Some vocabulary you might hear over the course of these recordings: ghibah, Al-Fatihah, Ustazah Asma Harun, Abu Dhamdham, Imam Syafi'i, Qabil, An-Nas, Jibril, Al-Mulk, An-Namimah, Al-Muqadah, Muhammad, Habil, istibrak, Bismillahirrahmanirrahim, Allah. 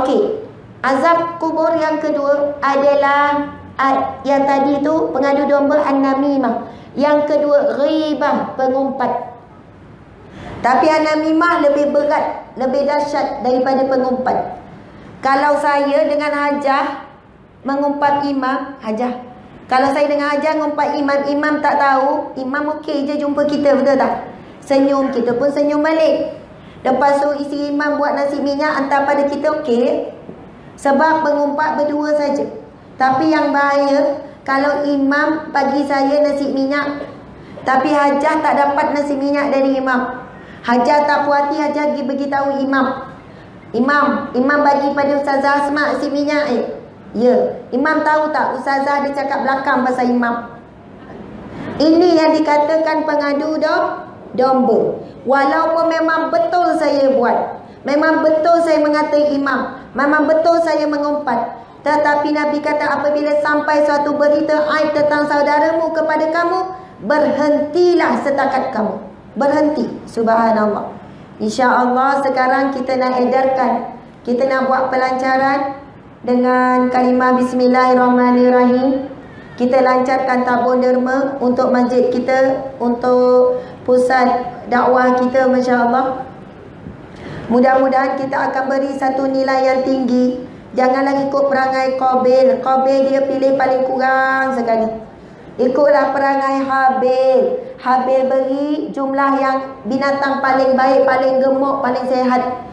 Okey. Azab kubur yang kedua adalah yang tadi tu pengadu domba, an-namimah. Yang kedua ghibah, pengumpat. Tapi an-namimah lebih berat, lebih dahsyat daripada pengumpat. Kalau saya dengan hajah mengumpat imam, hajah. Kalau saya dengan hajah mengumpat imam, imam tak tahu, imam okey je jumpa kita, betul tak? Senyum, kita pun senyum balik. Lepas tu isi imam buat nasi minyak hantar pada kita, okey. Sebab pengumpat berdua saja. Tapi yang bahaya kalau imam bagi saya nasi minyak, tapi hajah tak dapat nasi minyak dari imam. Hajah tak puas hati, hajah pergi beritahu imam. Imam bagi pada Ustazah Asma nasi minyak. Ya, imam tahu tak Ustazah dia cakap belakang pasal imam. Ini yang dikatakan pengadu domba. Walaupun memang betul saya buat, memang betul saya mengatai imam, memang betul saya mengumpat, tetapi Nabi kata apabila sampai suatu berita aib tentang saudaramu kepada kamu, berhentilah setakat kamu. Berhenti. Subhanallah. InsyaAllah sekarang kita nak edarkan, kita nak buat pelancaran dengan kalimah Bismillahirrahmanirrahim. Kita lancarkan tabung derma untuk masjid kita, untuk pusat dakwah kita, masya-Allah. Mudah-mudahan kita akan beri satu nilai yang tinggi. Janganlah ikut perangai Qabil. Qabil dia pilih paling kurang sekali. Ikutlah perangai Habil. Habil beri jumlah yang binatang paling baik, paling gemuk, paling sihat.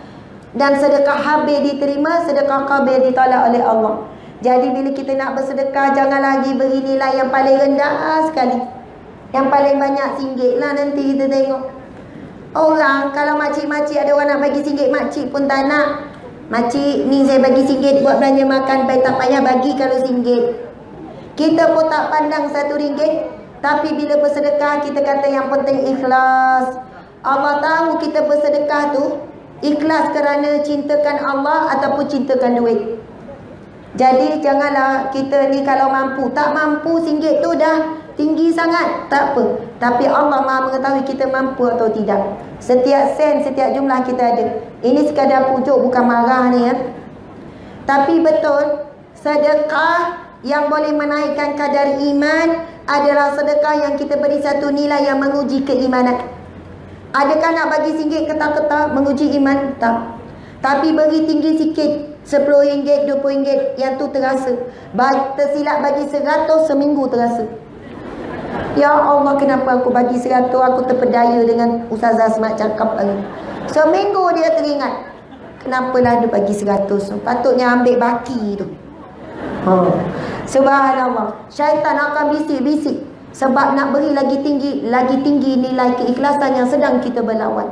Dan sedekah Habil diterima, sedekah Qabil ditolak oleh Allah. Jadi bila kita nak bersedekah, jangan lagi beri nilai yang paling rendah sekali. Yang paling banyak RM1 lah nanti kita tengok. Orang kalau makcik-makcik, ada orang nak bagi RM1, makcik pun tak nak. Makcik ni saya bagi RM1 buat belanja makan, baik tak payah bagi kalau RM1. Kita pun tak pandang RM1. Tapi bila bersedekah, kita kata yang penting ikhlas. Allah tahu kita bersedekah tu ikhlas kerana cintakan Allah ataupun cintakan duit. Jadi janganlah kita ni kalau mampu, tak mampu RM1 tu dah tinggi sangat, tak apa. Tapi Allah Maha mengetahui kita mampu atau tidak. Setiap sen, setiap jumlah kita ada. Ini sekadar pujuk, bukan marah ni ya. Tapi betul, sedekah yang boleh menaikkan kadar iman adalah sedekah yang kita beri satu nilai yang menguji keimanan. Adakah nak bagi RM1 ketak-ketak menguji iman? Tak. Tapi beri tinggi sikit, RM10, RM20, yang tu terasa. Tersilap bagi RM100 seminggu terasa. Ya Allah, kenapa aku bagi RM100? Aku terpedaya dengan Ustazah Asma cakap lagi. Seminggu dia teringat, kenapalah dia bagi RM100? Patutnya ambil baki tu. Subhanallah. Syaitan akan bisik-bisik. Sebab nak beri lagi tinggi nilai keikhlasan yang sedang kita berlawan.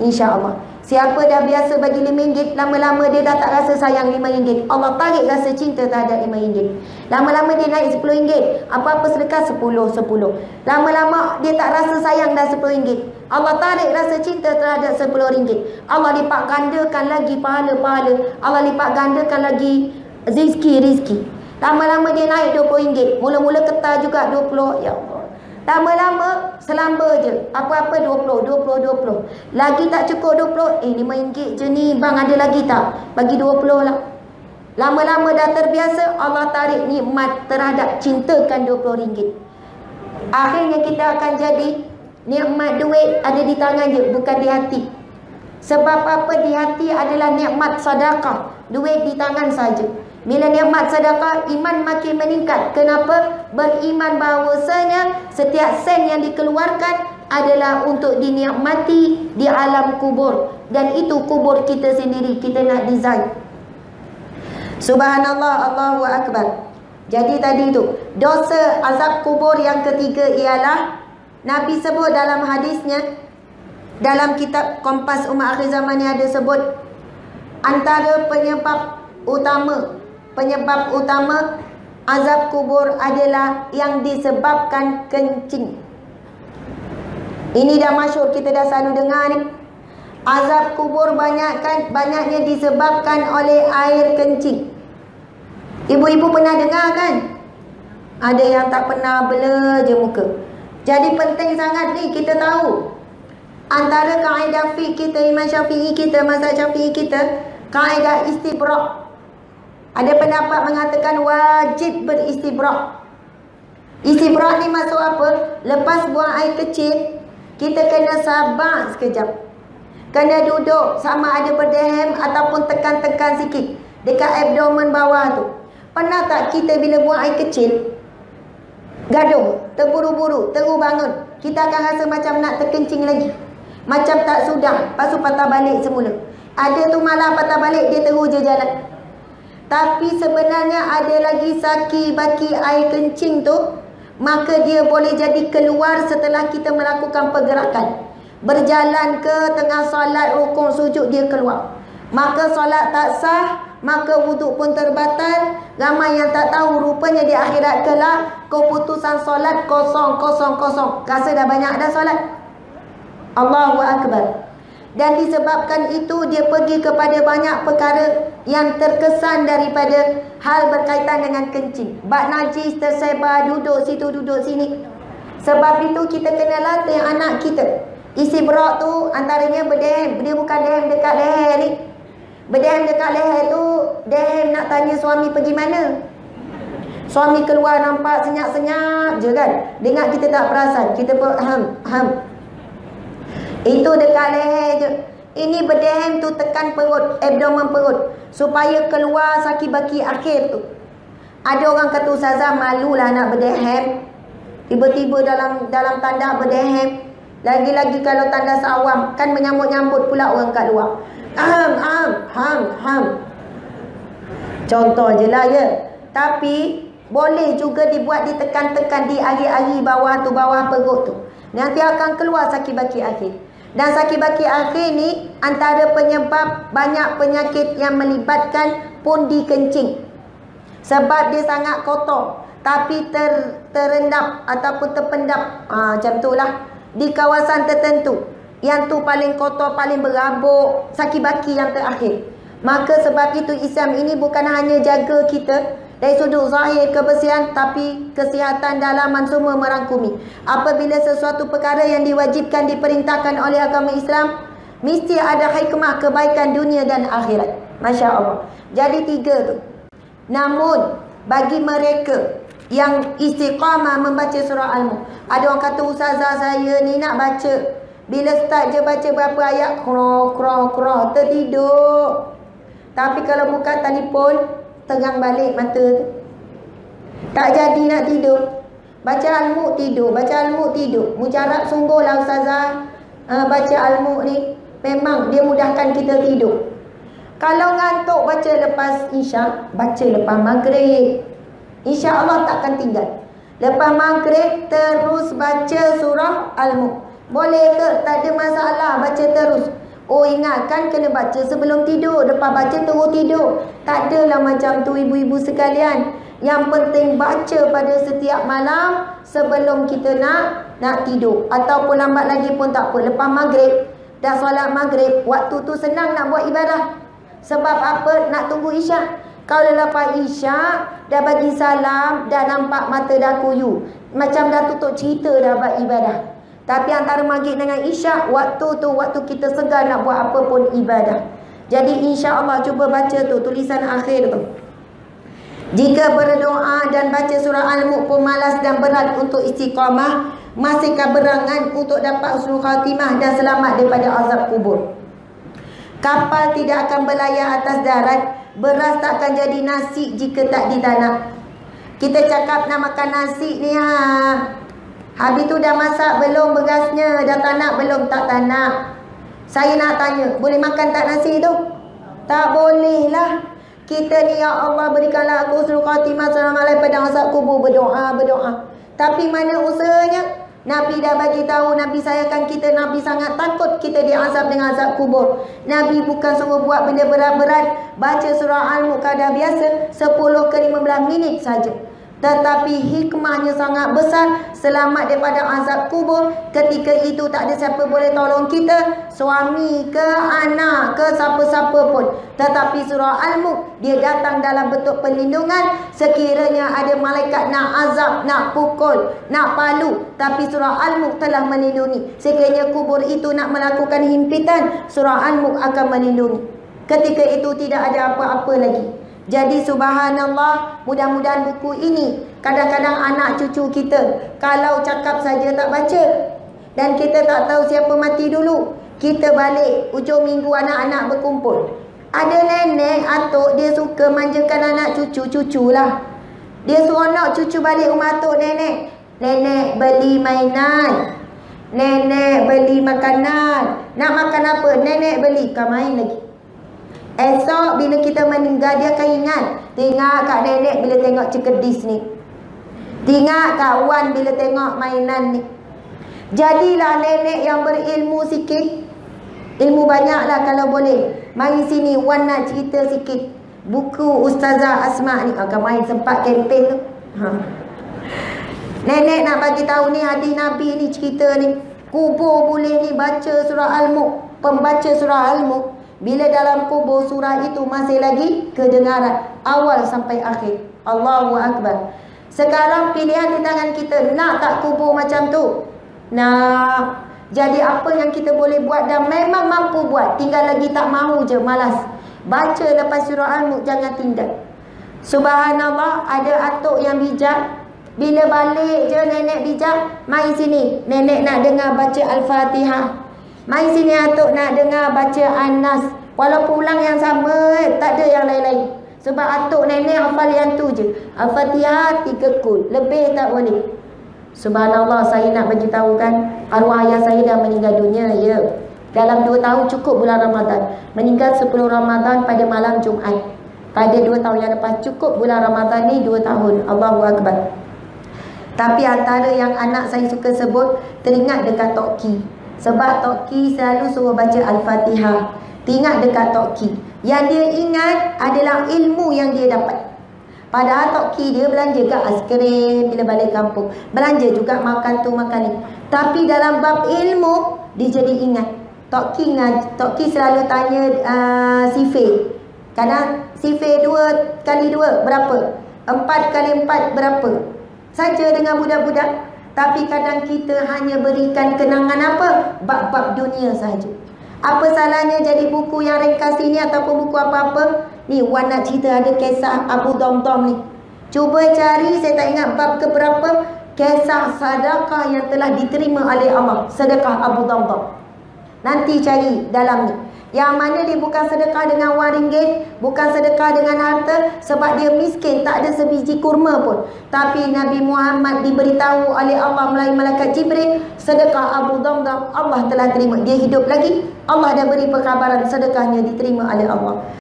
InsyaAllah. Siapa dah biasa bagi RM5, lama-lama dia dah tak rasa sayang RM5. Allah tarik rasa cinta terhadap RM5. Lama-lama dia naik RM10. Apa-apa sedekah RM10. Lama-lama dia tak rasa sayang dah RM10. Allah tarik rasa cinta terhadap RM10. Allah lipat gandakan lagi pahala-pahala. Allah lipat gandakan lagi rezeki-rezeki. Lama-lama dia naik RM20. Mula-mula ketar juga RM20. Ya Allah. Lama-lama selamba je. Apa-apa RM20. Lagi tak cukup RM20. RM5 je ni bang, ada lagi tak? Bagi RM20 lah. Lama-lama dah terbiasa, Allah tarik nikmat terhadap cintakan RM20. Akhirnya kita akan jadi nikmat duit ada di tangan je, bukan di hati. Sebab apa di hati adalah nikmat sedekah. Duit di tangan saja. Bila nikmat sedekah, iman makin meningkat. Kenapa? Beriman bahawasanya setiap sen yang dikeluarkan adalah untuk dinikmati di alam kubur. Dan itu kubur kita sendiri, kita nak design. Subhanallah, Allahu Akbar. Jadi tadi itu, dosa azab kubur yang ketiga ialah, Nabi sebut dalam hadisnya, dalam kitab Kompas Umat Akhir Zaman ni ada sebut, antara penyebab utama azab kubur adalah yang disebabkan kencing. Ini dah masyhur, kita dah selalu dengar ni. Azab kubur banyaknya disebabkan oleh air kencing. Ibu-ibu pernah dengar kan? Ada yang tak pernah, bela je muka. Jadi penting sangat ni kita tahu. Antara kaedah fiqh kita, Imam Syafi'i kita, mazhab Syafi'i kita, kaedah istibrak. Ada pendapat mengatakan wajib beristibrak. Istibrak ni maksud apa? Lepas buang air kecil, kita kena sabar sekejap. Kena duduk sama ada berdehem ataupun tekan-tekan sikit dekat abdomen bawah tu. Pernah tak kita bila buang air kecil, gaduh, terburu-buru, terus bangun, kita akan rasa macam nak terkencing lagi, macam tak sudah, lepas tu patah balik semula. Ada tu malah patah balik, dia terus je jalan. Tapi sebenarnya ada lagi saki baki air kencing tu, maka dia boleh jadi keluar setelah kita melakukan pergerakan. Berjalan ke tengah solat, rukun, sujud, dia keluar. Maka solat tak sah, maka wuduk pun terbatal. Ramai yang tak tahu rupanya di akhirat kelak keputusan solat kosong. Rasa dah banyak dah solat. Allahu Akbar. Dan disebabkan itu dia pergi kepada banyak perkara yang terkesan daripada hal berkaitan dengan kencing. Bak najis tersebar, duduk situ, duduk sini. Sebab itu kita kena latih anak kita. Istibrak tu antaranya berdehem. Dia bukan dehem dekat leher ni. Berdehem dekat leher tu, dehem nak tanya suami pergi mana. Suami keluar nampak senyap-senyap je kan. Dengar kita tak perasan, kita pun ham. Itu dekat leher je. Ini berdehem tu tekan perut, abdomen perut, supaya keluar saki baki akhir tu. Ada orang kata, "Ustazah, malulah nak berdehem." Tiba-tiba dalam tanda berdehem. Lagi-lagi kalau tandas awam, kan menyambut-nyambut pula orang kat luar. Ham. Contoh je lah ya. Tapi boleh juga dibuat ditekan-tekan di akhir-akhir bawah tu, bawah perut tu. Nanti akan keluar saki baki akhir. Dan saki baki akhir ni antara penyebab banyak penyakit yang melibatkan pundi kencing. Sebab dia sangat kotor, tapi terendap ataupun terpendap. Macam tu lah. Di kawasan tertentu. Yang tu paling kotor, paling berabuk, saki baki yang terakhir. Maka sebab itu Islam ini bukan hanya jaga kita dari sudut zahir kebersihan, tapi kesihatan dalaman semua merangkumi. Apabila sesuatu perkara yang diwajibkan, diperintahkan oleh agama Islam, mesti ada hikmah kebaikan dunia dan akhirat. Masya Allah. Jadi tiga tu. Namun bagi mereka yang istiqamah membaca surah Al-Mulk. Ada orang kata, "Ustazah, saya ni nak baca. Bila start je baca berapa ayat, tertidur. Tapi kalau buka telefon, tegang balik mata tu. Tak jadi nak tidur. Baca Al-Mulk tidur. Baca Al-Mulk tidur. Mujarab sungguhlah Ustazah. Baca Al-Mulk ni memang dia mudahkan kita tidur. Kalau ngantuk, baca lepas Isyak. Baca lepas Maghrib. InsyaAllah takkan tinggal. Lepas Maghrib, terus baca surah Al-Mulk. Boleh ke? Tak ada masalah. Baca terus. Oh, ingatkan kena baca sebelum tidur. Lepas baca terus tidur. Tak adalah macam tu ibu-ibu sekalian. Yang penting baca pada setiap malam sebelum kita nak tidur. Ataupun lambat lagi pun tak apa. Lepas Maghrib, dah solat Maghrib, waktu tu senang nak buat ibadah. Sebab apa? Nak tunggu Isyak. Kalau lepas Isyak, dah bagi salam, dah nampak mata dah kuyu, macam dah tutup cerita dah buat ibadah. Tapi antara Maghrib dengan Isyak, waktu tu waktu kita segar nak buat apa pun ibadah. Jadi insya-Allah cuba baca tu tulisan akhir tu. Jika berdoa dan baca surah Al-Mulk pun malas dan berat untuk istiqamah, masih keberangan untuk dapat husnul khatimah dan selamat daripada azab kubur. Kapal tidak akan berlayar atas darat, beras takkan jadi nasi jika tak ditanak. Kita cakap nak makan nasi ni habis tu dah masak belum berasnya, dah tanak belum? Tak tanak. Saya nak tanya, boleh makan tak nasi tu? Tak boleh lah. Kita ni, ya Allah berikanlah aku husnul khatimah, selamat daripada pada azab kubur, berdoa. Tapi mana usahanya? Nabi dah bagi tahu, Nabi sayangkan kita, Nabi sangat takut kita diazab dengan azab kubur. Nabi bukan suruh buat benda berat-berat. Baca surah Al-Muqadah biasa 10 ke 15 minit saja. Tetapi hikmahnya sangat besar. Selamat daripada azab kubur. Ketika itu tak ada siapa boleh tolong kita, suami ke, anak ke, siapa-siapa pun. Tetapi surah Al-Mulk, dia datang dalam bentuk perlindungan. Sekiranya ada malaikat nak azab, nak pukul, nak palu, tapi surah Al-Mulk telah melindungi. Sekiranya kubur itu nak melakukan himpitan, surah Al-Mulk akan melindungi. Ketika itu tidak ada apa-apa lagi. Jadi subhanallah, mudah-mudahan buku ini kadang-kadang anak cucu kita kalau cakap saja tak baca, dan kita tak tahu siapa mati dulu. Kita balik hujung minggu anak-anak berkumpul, ada nenek, atuk, dia suka manjakan anak cucu. Cucu lah, dia suruh nak cucu balik rumah atuk nenek. Nenek beli mainan, nenek beli makanan. Nak makan apa? Nenek beli. Kau main lagi. Esok bila kita meninggal, dia akan ingat, tengok kat nenek bila tengok cekedis ni, tengok kat Wan bila tengok mainan ni. Jadilah nenek yang berilmu sikit. Ilmu banyaklah kalau boleh. Mari sini Wan nak cerita sikit. Buku Ustazah Asma ni, kau main sempat kempen tu. Nenek nak bagi tahu ni hadis Nabi ni, cerita ni. Kubur boleh ni baca surah Al-Mulk. Pembaca surah Al-Mulk bila dalam kubur, surah itu masih lagi kedengaran awal sampai akhir. Allahu Akbar. Sekarang pilihan di tangan kita, nak tak kubur macam tu? Nak. Jadi apa yang kita boleh buat dan memang mampu buat, tinggal lagi tak mahu je, malas. Baca lepas surah Al-Mulk, jangan tindak. Subhanallah, ada atuk yang bijak. Bila balik je nenek bijak, mai sini nenek nak dengar baca Al-Fatihah. Mai sini atuk nak dengar baca An-Nas. Walaupun ulang yang sama, tak ada yang lain-lain. Sebab atuk nenek hafal yang tu je. Al-Fatihah 3 kul, lebih tak boleh. Subhanallah, saya nak bagi tahu kan, arwah ayah saya dah meninggal dunia ya. Dalam 2 tahun cukup bulan Ramadan. Meninggal 10 Ramadan pada malam Jumaat. Pada 2 tahun yang lepas cukup bulan Ramadan ni 2 tahun. Allahu Akbar. Tapi antara yang anak saya suka sebut, teringat dekat Toki. Sebab Toki selalu suruh baca Al-Fatihah. Teringat dekat Toki. Yang dia ingat adalah ilmu yang dia dapat. Padahal Toki dia belanja kat askrim bila balik kampung, belanja juga makan tu makan ni. Tapi dalam bab ilmu, dia jadi ingat. Toki selalu tanya sifir. Kadang sifir 2 kali 2 berapa? 4 kali 4 berapa? Saja dengan budak-budak. Tapi kadang kita hanya berikan kenangan apa? Bab-bab dunia sahaja. Apa salahnya jadi buku yang ringkas ini ataupun buku apa-apa? Ni Wan nak cerita ada kisah Abu Dhamdham ni. Cuba cari, saya tak ingat bab ke berapa, kisah sedekah yang telah diterima oleh Allah. Sedekah Abu Dhamdham. Nanti cari dalam ni. Yang mana dia bukan sedekah dengan RM1, bukan sedekah dengan harta, sebab dia miskin, tak ada sebiji kurma pun. Tapi Nabi Muhammad diberitahu oleh Allah melalui malaikat Jibril, sedekah Abu Dhamdham Allah telah terima. Dia hidup lagi, Allah dah beri perkabaran sedekahnya diterima oleh Allah.